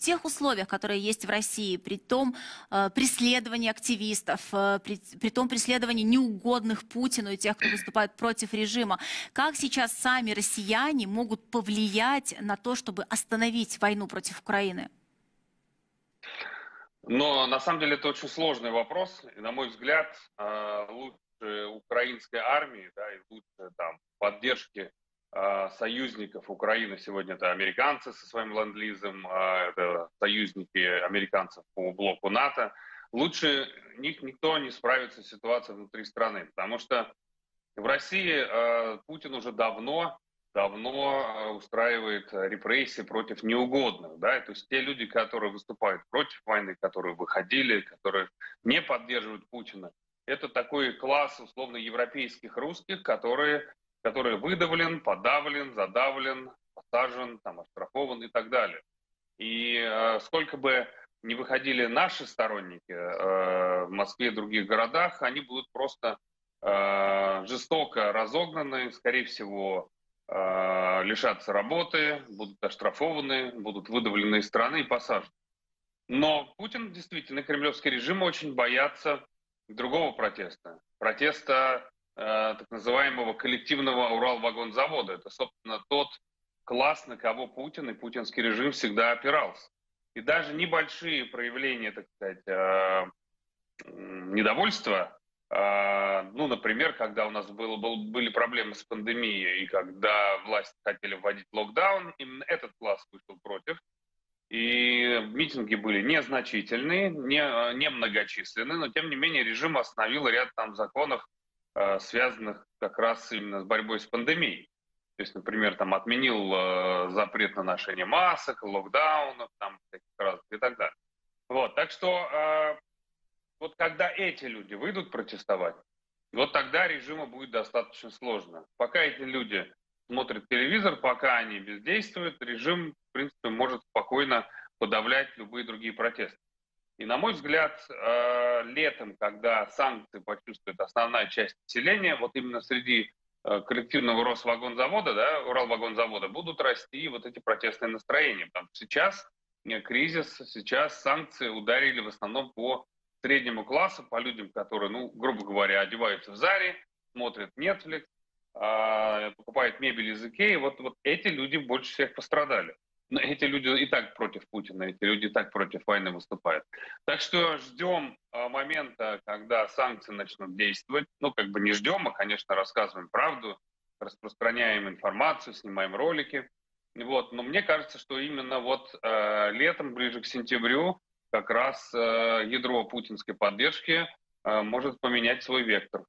тех условиях, которые есть в России, при том преследовании активистов, при том преследовании неугодных Путину и тех, кто выступает против режима, как сейчас сами россияне могут повлиять на то, чтобы остановить войну против Украины? Но на самом деле это очень сложный вопрос. И, на мой взгляд, лучше украинской армии, да, и лучше там поддержки союзников Украины сегодня это американцы со своим ленд-лизом, это союзники американцев по блоку НАТО. Лучше них никто не справится с ситуацией внутри страны, потому что в России Путин уже давно устраивает репрессии против неугодных, да, то есть те люди, которые выступают против войны, которые выходили, которые не поддерживают Путина, это такой класс условно европейских русских, которые выдавлен, подавлен, задавлен, посажен, там, оштрафован и так далее. И сколько бы ни выходили наши сторонники в Москве и других городах, они будут просто жестоко разогнаны, скорее всего, лишатся работы, будут оштрафованы, будут выдавлены из страны и посажены. Но Путин, действительно, кремлевский режим очень боятся другого протеста. Протеста так называемого коллективного Уралвагонзавода. Это, собственно, тот класс, на кого Путин и путинский режим всегда опирался. И даже небольшие проявления, так сказать, недовольства, ну, например, когда у нас были проблемы с пандемией, и когда власти хотели вводить локдаун, именно этот класс вышел против. И митинги были незначительные, немногочисленные, но, тем не менее, режим остановил ряд там законов, связанных как раз именно с борьбой с пандемией. То есть, например, там отменил запрет на ношение масок, локдаунов там, и так далее. Вот, так что... Вот когда эти люди выйдут протестовать, вот тогда режиму будет достаточно сложно. Пока эти люди смотрят телевизор, пока они бездействуют, режим, в принципе, может спокойно подавлять любые другие протесты. И, на мой взгляд, летом, когда санкции почувствует основная часть населения, вот именно среди коллективного Росвагонзавода, да, Уралвагонзавода, будут расти вот эти протестные настроения. Потому что сейчас кризис, сейчас санкции ударили в основном по среднему классу, по людям, которые, ну, грубо говоря, одеваются в Заре, смотрят Netflix, покупают мебель из Икеи. Вот эти люди больше всех пострадали. Но эти люди и так против Путина, эти люди и так против войны выступают. Так что ждем момента, когда санкции начнут действовать. Ну, как бы не ждем, а, конечно, рассказываем правду, распространяем информацию, снимаем ролики. Вот. Но мне кажется, что именно вот летом, ближе к сентябрю, как раз ядро путинской поддержки может поменять свой вектор.